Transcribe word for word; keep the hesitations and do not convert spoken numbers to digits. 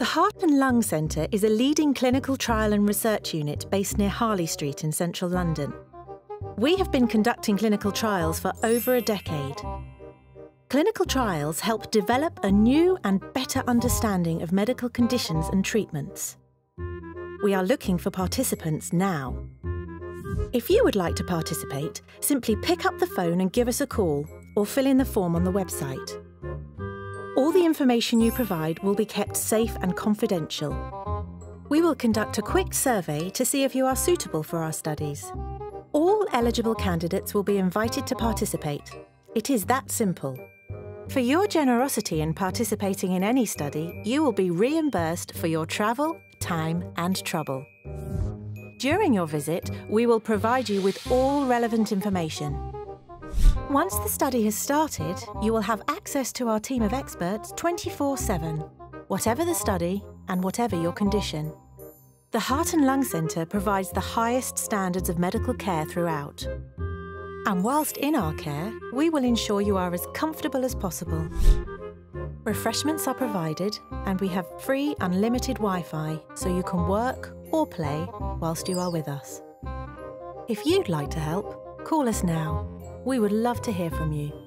The Heart and Lung Centre is a leading clinical trial and research unit based near Harley Street in central London. We have been conducting clinical trials for over a decade. Clinical trials help develop a new and better understanding of medical conditions and treatments. We are looking for participants now. If you would like to participate, simply pick up the phone and give us a call or fill in the form on the website. All the information you provide will be kept safe and confidential. We will conduct a quick survey to see if you are suitable for our studies. All eligible candidates will be invited to participate. It is that simple. For your generosity in participating in any study, you will be reimbursed for your travel, time and trouble. During your visit, we will provide you with all relevant information. Once the study has started, you will have access to our team of experts twenty-four seven, whatever the study and whatever your condition. The Heart and Lung Centre provides the highest standards of medical care throughout. And whilst in our care, we will ensure you are as comfortable as possible. Refreshments are provided and we have free unlimited Wi-Fi, so you can work or play whilst you are with us. If you'd like to help, call us now. We would love to hear from you.